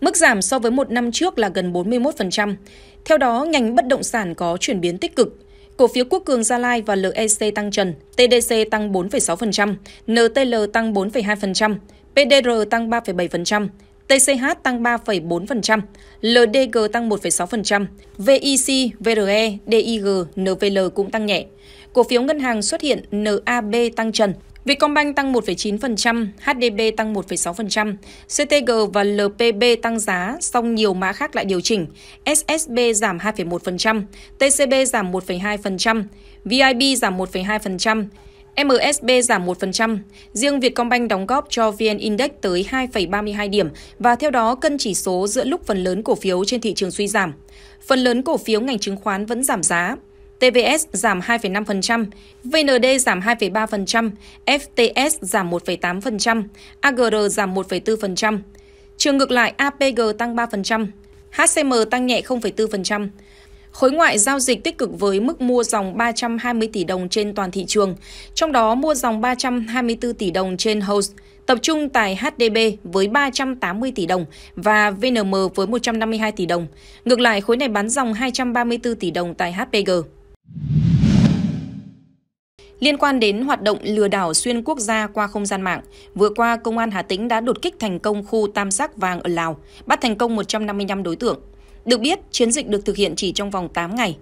Mức giảm so với một năm trước là gần bốn mươi mốt phần trăm. Theo đó, ngành bất động sản có chuyển biến tích cực. Cổ phiếu Quốc Cường Gia Lai và lờ e xê tăng trần, tê đê xê tăng bốn phẩy sáu phần trăm, en tê lờ tăng bốn phẩy hai phần trăm. pê đê rờ tăng ba phẩy bảy phần trăm, tê xê hát tăng ba phẩy bốn phần trăm, lờ đê giê tăng một phẩy sáu phần trăm, vê i xê, vê rờ e, đê i giê, en vê lờ cũng tăng nhẹ. Cổ phiếu ngân hàng xuất hiện en a bê tăng trần, Vietcombank tăng một phẩy chín phần trăm, hát đê bê tăng một phẩy sáu phần trăm, xê tê giê và lờ pê bê tăng giá, song nhiều mã khác lại điều chỉnh. ét ét bê giảm hai phẩy một phần trăm, tê xê bê giảm một phẩy hai phần trăm, vê i bê giảm một phẩy hai phần trăm, em ét bê giảm một phần trăm. Riêng Vietcombank đóng góp cho vê en Index tới hai phẩy ba mươi hai điểm và theo đó cân chỉ số giữa lúc phần lớn cổ phiếu trên thị trường suy giảm. Phần lớn cổ phiếu ngành chứng khoán vẫn giảm giá. tê vê ét giảm hai phẩy năm phần trăm, vê en đê giảm hai phẩy ba phần trăm, ép tê ét giảm một phẩy tám phần trăm, a giê rờ giảm một phẩy bốn phần trăm. Trường ngược lại, a pê giê tăng ba phần trăm, hát xê em tăng nhẹ không phẩy bốn phần trăm. Khối ngoại giao dịch tích cực với mức mua dòng ba trăm hai mươi tỷ đồng trên toàn thị trường, trong đó mua dòng ba trăm hai mươi tư tỷ đồng trên host, tập trung tại hát đê bê với ba trăm tám mươi tỷ đồng và vê en em với một trăm năm mươi hai tỷ đồng. Ngược lại, khối này bán dòng hai trăm ba mươi tư tỷ đồng tại hát pê giê. Liên quan đến hoạt động lừa đảo xuyên quốc gia qua không gian mạng, vừa qua Công an Hà Tĩnh đã đột kích thành công khu tam giác vàng ở Lào, bắt thành công một trăm năm mươi lăm đối tượng. Được biết, chiến dịch được thực hiện chỉ trong vòng tám ngày.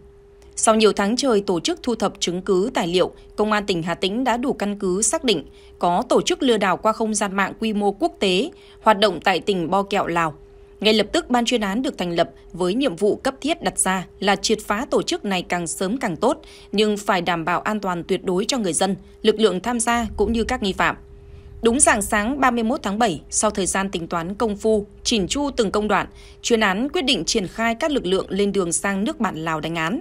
Sau nhiều tháng trời tổ chức thu thập chứng cứ tài liệu, Công an tỉnh Hà Tĩnh đã đủ căn cứ xác định có tổ chức lừa đảo qua không gian mạng quy mô quốc tế hoạt động tại tỉnh Bo Kẹo, Lào. Ngay lập tức, ban chuyên án được thành lập với nhiệm vụ cấp thiết đặt ra là triệt phá tổ chức này càng sớm càng tốt, nhưng phải đảm bảo an toàn tuyệt đối cho người dân, lực lượng tham gia cũng như các nghi phạm. Đúng rạng sáng ba mươi mốt tháng bảy, sau thời gian tính toán công phu, chỉn chu từng công đoạn, chuyên án quyết định triển khai các lực lượng lên đường sang nước bạn Lào đánh án.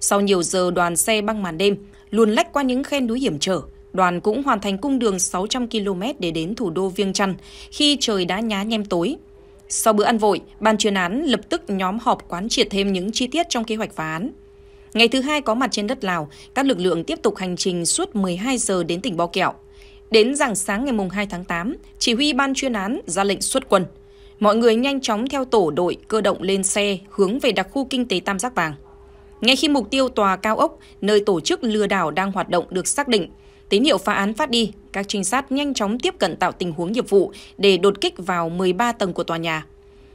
Sau nhiều giờ đoàn xe băng màn đêm, luồn lách qua những khe núi hiểm trở, đoàn cũng hoàn thành cung đường sáu trăm ki lô mét để đến thủ đô Viêng Chăn khi trời đã nhá nhem tối. Sau bữa ăn vội, ban chuyên án lập tức nhóm họp quán triệt thêm những chi tiết trong kế hoạch phá án. Ngày thứ hai có mặt trên đất Lào, các lực lượng tiếp tục hành trình suốt mười hai giờ đến tỉnh Bo Kẹo. Đến rạng sáng ngày hai tháng tám, chỉ huy ban chuyên án ra lệnh xuất quân. Mọi người nhanh chóng theo tổ đội cơ động lên xe hướng về đặc khu kinh tế Tam Giác Vàng. Ngay khi mục tiêu tòa cao ốc, nơi tổ chức lừa đảo đang hoạt động được xác định, tín hiệu phá án phát đi, các trinh sát nhanh chóng tiếp cận tạo tình huống nghiệp vụ để đột kích vào mười ba tầng của tòa nhà.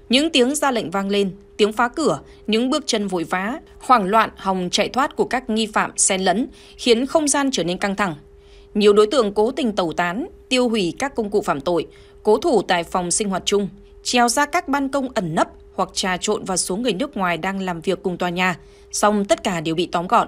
Những tiếng ra lệnh vang lên, tiếng phá cửa, những bước chân vội vã, hoảng loạn hòng chạy thoát của các nghi phạm xen lẫn khiến không gian trở nên căng thẳng. Nhiều đối tượng cố tình tẩu tán, tiêu hủy các công cụ phạm tội, cố thủ tại phòng sinh hoạt chung, trèo ra các ban công ẩn nấp hoặc trà trộn vào số người nước ngoài đang làm việc cùng tòa nhà, song tất cả đều bị tóm gọn.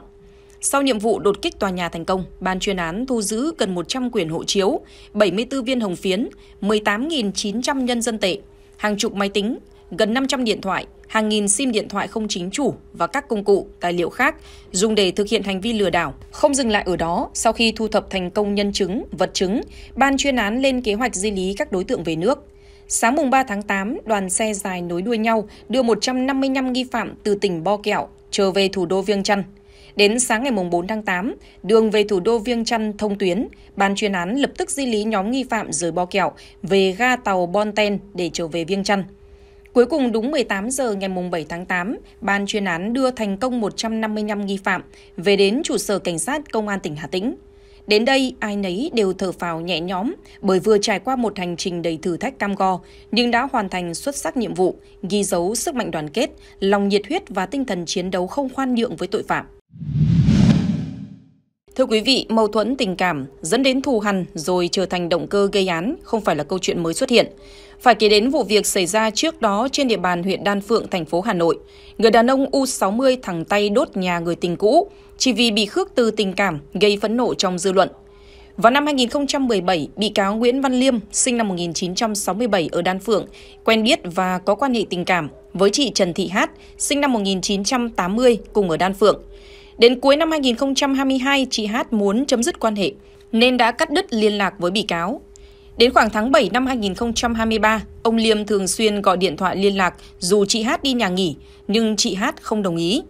Sau nhiệm vụ đột kích tòa nhà thành công, ban chuyên án thu giữ gần một trăm quyển hộ chiếu, bảy mươi tư viên hồng phiến, mười tám nghìn chín trăm nhân dân tệ, hàng chục máy tính, gần năm trăm điện thoại, hàng nghìn sim điện thoại không chính chủ và các công cụ, tài liệu khác dùng để thực hiện hành vi lừa đảo. Không dừng lại ở đó, sau khi thu thập thành công nhân chứng, vật chứng, ban chuyên án lên kế hoạch di lý các đối tượng về nước. Sáng mùng ba tháng tám, đoàn xe dài nối đuôi nhau đưa một trăm năm mươi lăm nghi phạm từ tỉnh Bo Kẹo trở về thủ đô Viêng Chăn. Đến sáng ngày mùng bốn tháng tám, đường về thủ đô Viêng Chăn thông tuyến, ban chuyên án lập tức di lý nhóm nghi phạm rời Bo Kẹo về ga tàu Bon Ten để trở về Viêng Chăn. Cuối cùng đúng mười tám giờ ngày bảy tháng tám, ban chuyên án đưa thành công một trăm năm mươi lăm nghi phạm về đến trụ sở cảnh sát Công an tỉnh Hà Tĩnh. Đến đây, ai nấy đều thở phào nhẹ nhõm bởi vừa trải qua một hành trình đầy thử thách cam go nhưng đã hoàn thành xuất sắc nhiệm vụ, ghi dấu sức mạnh đoàn kết, lòng nhiệt huyết và tinh thần chiến đấu không khoan nhượng với tội phạm. Thưa quý vị, mâu thuẫn tình cảm dẫn đến thù hằn rồi trở thành động cơ gây án không phải là câu chuyện mới xuất hiện. Phải kể đến vụ việc xảy ra trước đó trên địa bàn huyện Đan Phượng, thành phố Hà Nội. Người đàn ông U sáu mươi thẳng tay đốt nhà người tình cũ chỉ vì bị khước từ tình cảm gây phẫn nộ trong dư luận. Vào năm hai nghìn không trăm mười bảy, bị cáo Nguyễn Văn Liêm, sinh năm một nghìn chín trăm sáu mươi bảy ở Đan Phượng, quen biết và có quan hệ tình cảm với chị Trần Thị Hát, sinh năm một nghìn chín trăm tám mươi, cùng ở Đan Phượng. Đến cuối năm hai nghìn không trăm hai mươi hai, chị Hát muốn chấm dứt quan hệ nên đã cắt đứt liên lạc với bị cáo. Đến khoảng tháng bảy năm hai nghìn không trăm hai mươi ba, ông Liêm thường xuyên gọi điện thoại liên lạc dù chị Hát đi nhà nghỉ, nhưng chị Hát không đồng ý.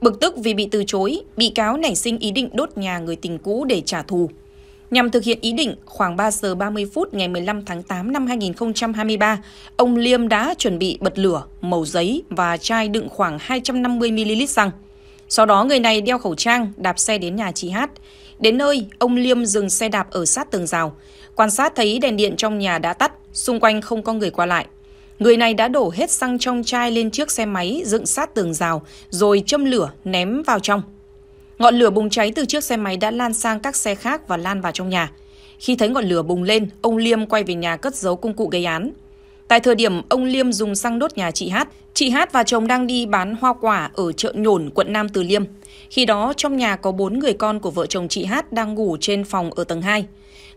Bực tức vì bị từ chối, bị cáo nảy sinh ý định đốt nhà người tình cũ để trả thù. Nhằm thực hiện ý định, khoảng ba giờ ba mươi phút ngày mười lăm tháng tám năm hai nghìn không trăm hai mươi ba, ông Liêm đã chuẩn bị bật lửa, mẩu giấy và chai đựng khoảng hai trăm năm mươi mi li lít xăng. Sau đó người này đeo khẩu trang, đạp xe đến nhà chị Hát. Đến nơi, ông Liêm dừng xe đạp ở sát tường rào. Quan sát thấy đèn điện trong nhà đã tắt, xung quanh không có người qua lại. Người này đã đổ hết xăng trong chai lên chiếc xe máy dựng sát tường rào, rồi châm lửa ném vào trong. Ngọn lửa bùng cháy từ chiếc xe máy đã lan sang các xe khác và lan vào trong nhà. Khi thấy ngọn lửa bùng lên, ông Liêm quay về nhà cất giấu công cụ gây án. Tại thời điểm ông Liêm dùng xăng đốt nhà chị Hát, chị Hát và chồng đang đi bán hoa quả ở chợ Nhổn, quận Nam Từ Liêm. Khi đó trong nhà có bốn người con của vợ chồng chị Hát đang ngủ trên phòng ở tầng hai.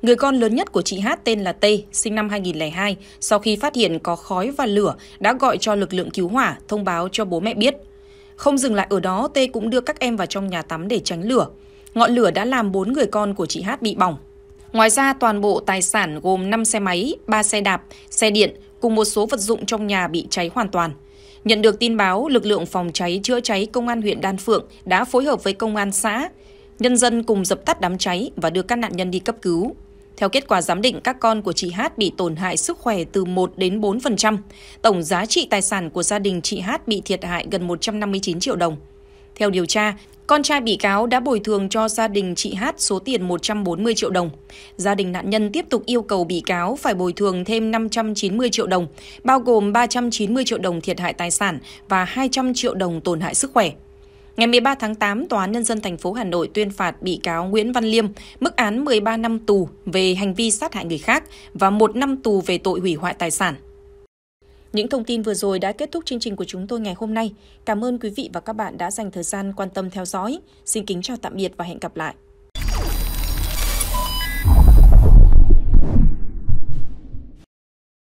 Người con lớn nhất của chị Hát tên là T, sinh năm hai nghìn không trăm lẻ hai, sau khi phát hiện có khói và lửa đã gọi cho lực lượng cứu hỏa, thông báo cho bố mẹ biết. Không dừng lại ở đó, T cũng đưa các em vào trong nhà tắm để tránh lửa. Ngọn lửa đã làm bốn người con của chị Hát bị bỏng. Ngoài ra, toàn bộ tài sản gồm năm xe máy, ba xe đạp, xe điện cùng một số vật dụng trong nhà bị cháy hoàn toàn. Nhận được tin báo, lực lượng phòng cháy chữa cháy công an huyện Đan Phượng đã phối hợp với công an xã, nhân dân cùng dập tắt đám cháy và đưa các nạn nhân đi cấp cứu. Theo kết quả giám định, các con của chị Hát bị tổn hại sức khỏe từ một đến bốn phần trăm. Tổng giá trị tài sản của gia đình chị Hát bị thiệt hại gần một trăm năm mươi chín triệu đồng. Theo điều tra, con trai bị cáo đã bồi thường cho gia đình chị Hát số tiền một trăm bốn mươi triệu đồng. Gia đình nạn nhân tiếp tục yêu cầu bị cáo phải bồi thường thêm năm trăm chín mươi triệu đồng, bao gồm ba trăm chín mươi triệu đồng thiệt hại tài sản và hai trăm triệu đồng tổn hại sức khỏe. Ngày mười ba tháng tám, Tòa án Nhân dân thành phố Hà Nội tuyên phạt bị cáo Nguyễn Văn Liêm mức án mười ba năm tù về hành vi sát hại người khác và một năm tù về tội hủy hoại tài sản. Những thông tin vừa rồi đã kết thúc chương trình của chúng tôi ngày hôm nay. Cảm ơn quý vị và các bạn đã dành thời gian quan tâm theo dõi. Xin kính chào tạm biệt và hẹn gặp lại.